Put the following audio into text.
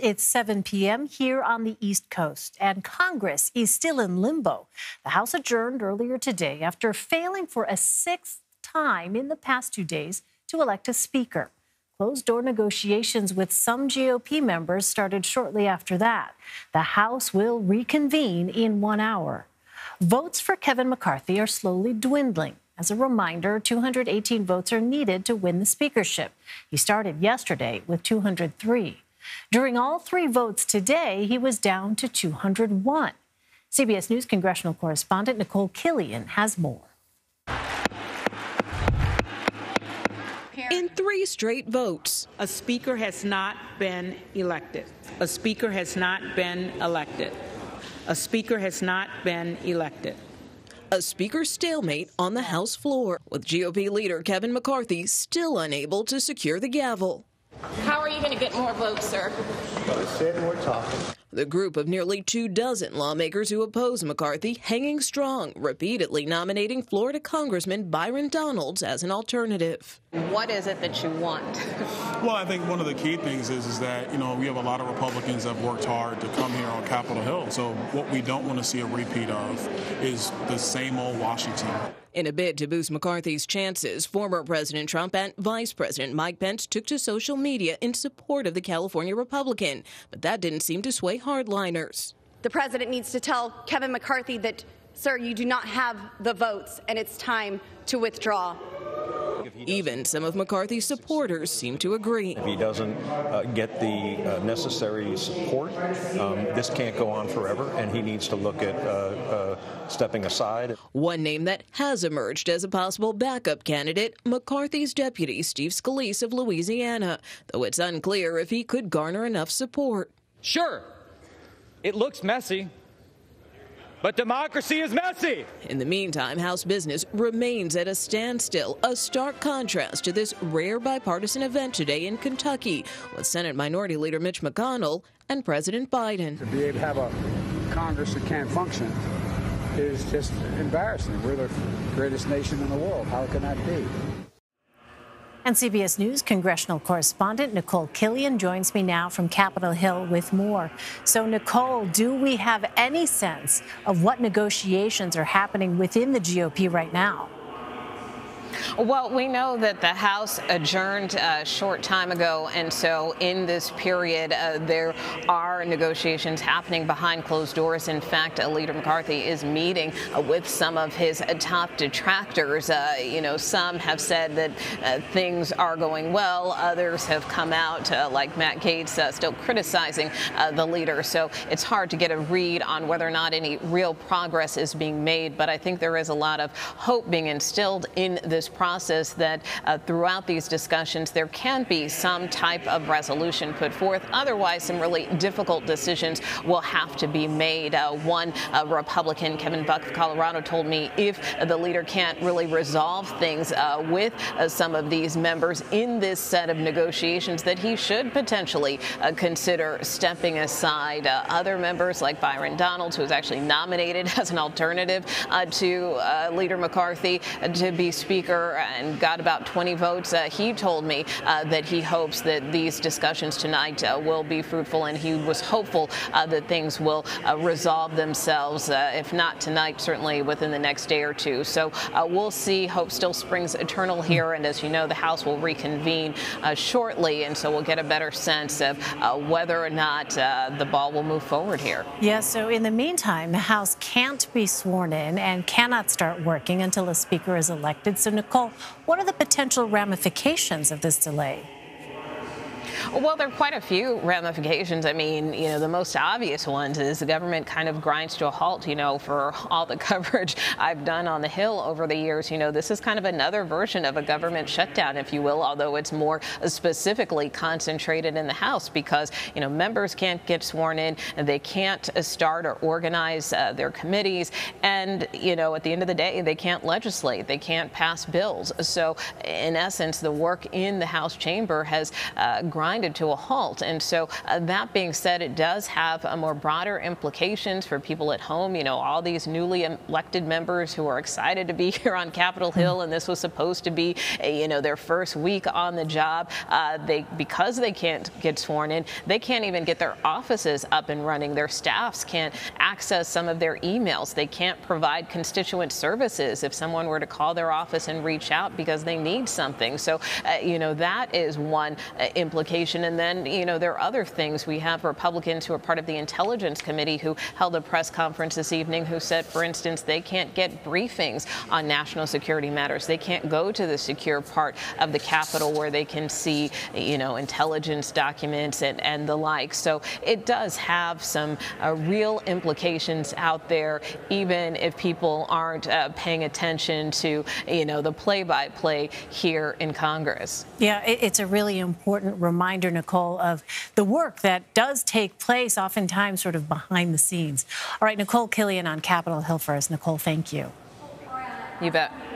It's 7 p.m. here on the East Coast, and Congress is still in limbo. The House adjourned earlier today after failing for a sixth time in the past 2 days to elect a speaker. Closed-door negotiations with some GOP members started shortly after that. The House will reconvene in 1 hour. Votes for Kevin McCarthy are slowly dwindling. As a reminder, 218 votes are needed to win the speakership. He started yesterday with 203. During all three votes today, he was down to 201. CBS News congressional correspondent Nikole Killion has more. In three straight votes, a speaker has not been elected. A speaker has not been elected. A speaker has not been elected. A speaker stalemate on the House floor, with GOP leader Kevin McCarthy still unable to secure the gavel. How are you going to get more votes, sir? The group of nearly 2 dozen lawmakers who oppose McCarthy hanging strong, repeatedly nominating Florida Congressman Byron Donalds as an alternative. What is it that you want? Well, I think one of the key things is that, we have a lot of Republicans that have worked hard to come here on Capitol Hill. So what we don't want to see a repeat of is the same old Washington. In a bid to boost McCarthy's chances, former President Trump and Vice President Mike Pence took to social media in support of the California Republican, but that didn't seem to sway hardliners. The president needs to tell Kevin McCarthy that, sir, you do not have the votes and it's time to withdraw. Even some of McCarthy's supporters seem to agree. If he doesn't get the necessary support, this can't go on forever, and he needs to look at stepping aside. One name that has emerged as a possible backup candidate, McCarthy's deputy, Steve Scalise of Louisiana, though it's unclear if he could garner enough support. Sure, it looks messy. But democracy is messy. In the meantime, House business remains at a standstill, a stark contrast to this rare bipartisan event today in Kentucky with Senate Minority Leader Mitch McConnell and President Biden. To be able to have a Congress that can't function is just embarrassing. We're the greatest nation in the world. How can that be? And CBS News congressional correspondent Nikole Killion joins me now from Capitol Hill with more. So, Nikole, do we have any sense of what negotiations are happening within the GOP right now? Well, we know that the House adjourned a short time ago, and so in this period, there are negotiations happening behind closed doors. In fact, Leader McCarthy is meeting with some of his top detractors. Some have said that things are going well. Others have come out, like Matt Gaetz, still criticizing the leader. So it's hard to get a read on whether or not any real progress is being made, but I think there is a lot of hope being instilled in this process that throughout these discussions there can be some type of resolution put forth. Otherwise, some really difficult decisions will have to be made. One Republican, Kevin Buck of Colorado, told me if the leader can't really resolve things with some of these members in this set of negotiations, that he should potentially consider stepping aside. Other members like Byron Donalds, who is actually nominated as an alternative to Leader McCarthy to be Speaker, and got about 20 votes. He told me that he hopes that these discussions tonight will be fruitful, and he was hopeful that things will resolve themselves, if not tonight, certainly within the next day or two. So we'll see. Hope still springs eternal here, and as you know, the House will reconvene shortly, and so we'll get a better sense of whether or not the ball will move forward here. Yeah, so in the meantime, the House can't be sworn in and cannot start working until a speaker is elected. So, Nikole, what are the potential ramifications of this delay? Well, there are quite a few ramifications. I mean, the most obvious ones is the government kind of grinds to a halt. For all the coverage I've done on the Hill over the years, this is kind of another version of a government shutdown, if you will, although it's more specifically concentrated in the House because, members can't get sworn in, and they can't start or organize their committees. And, at the end of the day, they can't legislate. They can't pass bills. So, in essence, the work in the House chamber has grinded grinded to a halt. And so that being said, it does have more broader implications for people at home. You know, all these newly elected members who are excited to be here on Capitol Hill, and this was supposed to be, you know, their first week on the job. Because they can't get sworn in, they can't even get their offices up and running. Their staffs can't access some of their emails. They can't provide constituent services if someone were to call their office and reach out because they need something. So, you know, that is one implication. And then, you know, there are other things. We have Republicans who are part of the Intelligence Committee who held a press conference this evening who said, for instance, they can't get briefings on national security matters. They can't go to the secure part of the Capitol where they can see, you know, intelligence documents and the like. So it does have some real implications out there, even if people aren't paying attention to, you know, the play-by-play here in Congress. Yeah, it's a really important reminder, Nikole, of the work that does take place oftentimes sort of behind the scenes. All right, Nikole Killion on Capitol Hill for us. Nikole, thank you. You bet.